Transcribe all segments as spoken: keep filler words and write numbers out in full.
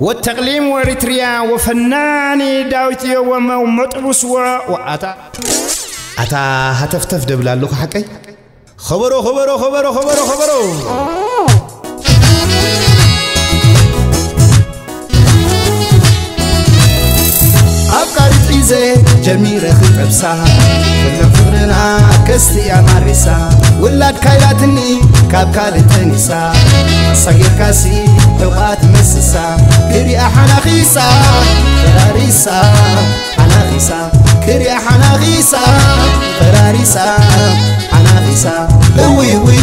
والتقليم وإريتريا وفناني داوتي ومطرس وأتا أتا هتفتف دبلا لك حكي خبرو خبرو خبرو خبرو خبرو أبقى ريزة جميلة خبسة كل فكرنا كستي أمارسة ولاد كايلاتني كاب كالتنسة صغير كاسي توقات مسسة كريا حناغيسة فراريسة حناغيسة كريا حناغيسة فراريسة حناغيسة أوي وي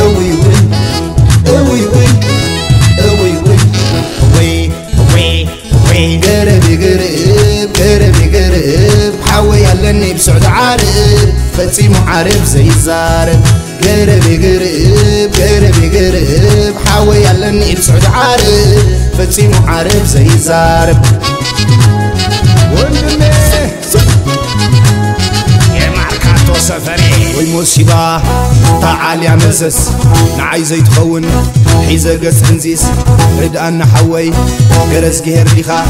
أوي وي أوي وي أوي وي أوي وي وي قربي قرب قربي قرب حوي علني بسعد عارف فتيم عارف زي الزارب قربي قرب قربي قرب حوي علني بسعد عارف فتيم عارف زي الزارب والمصيبة تعال يا مزس نعايز يتخون حيزة قس انزيس ردقان نحوي قرس قهر ليخا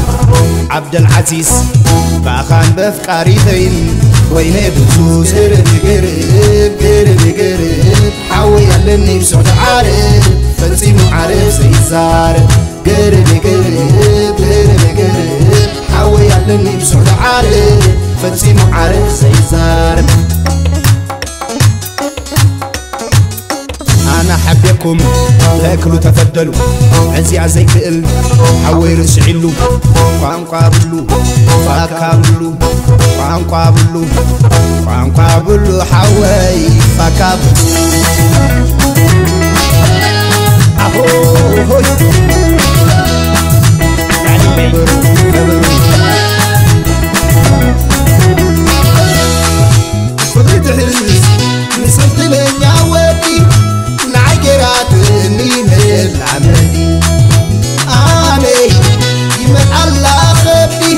عبد العزيز باخان بفقاريتين وين بتوز قرب قرب قرب قرب حوي علني بسعد عارف فلسيم عارف زي الزارب قرب قرب قرب قرب حوي علني بسعد عارف فلسيم عارف زي الزارب أنا حبيكم تاكلوا تفدلوا عزي عزي فقل حوي رسعلوا وعنقابلوا فاكابلوا وعنقابلوا وعنقابلوا حوي فاكابلوا أهوي هوي يعني بي فضيت حلس نسلت لين عوادي نعجراتني من العملي آمي يمن الله خبي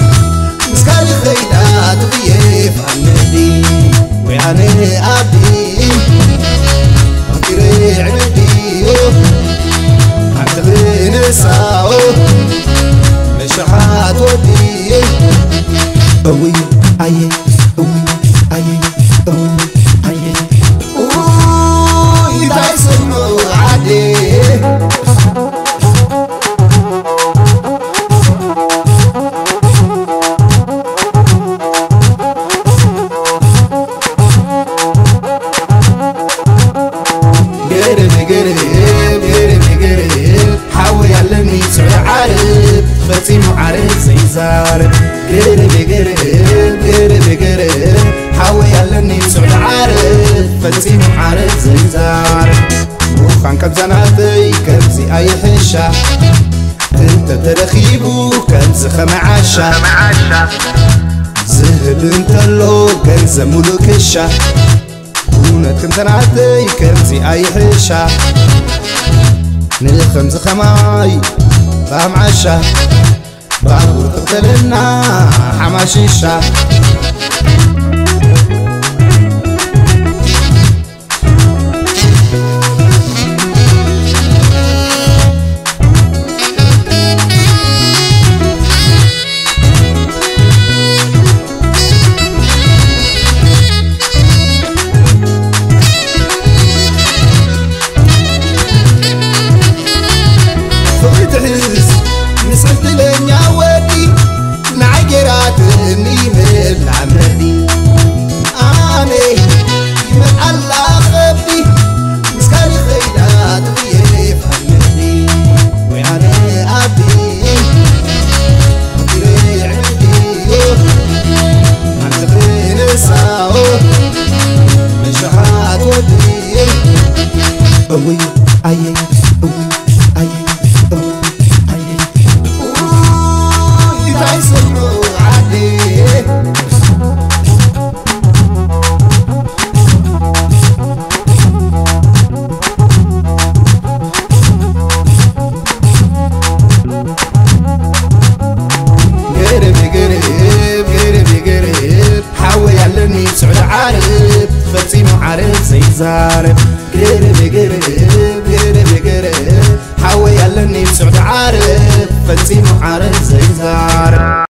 مسكر خيدات ضيف عملي ويعني أبدي أطيري عملي أطيري نساو مشحات ودي أوي أيه أوي أيه أوي انت ترخيبو كنز خمعاشا زهب انت اللو كنز ملوكشا كونت انتنعتي كنزي اي حشا نلخمز خماي فامعاشا بابور قتلنا حماشيشا حوي اللي نيم سعد عارف فتي معارف زي زار.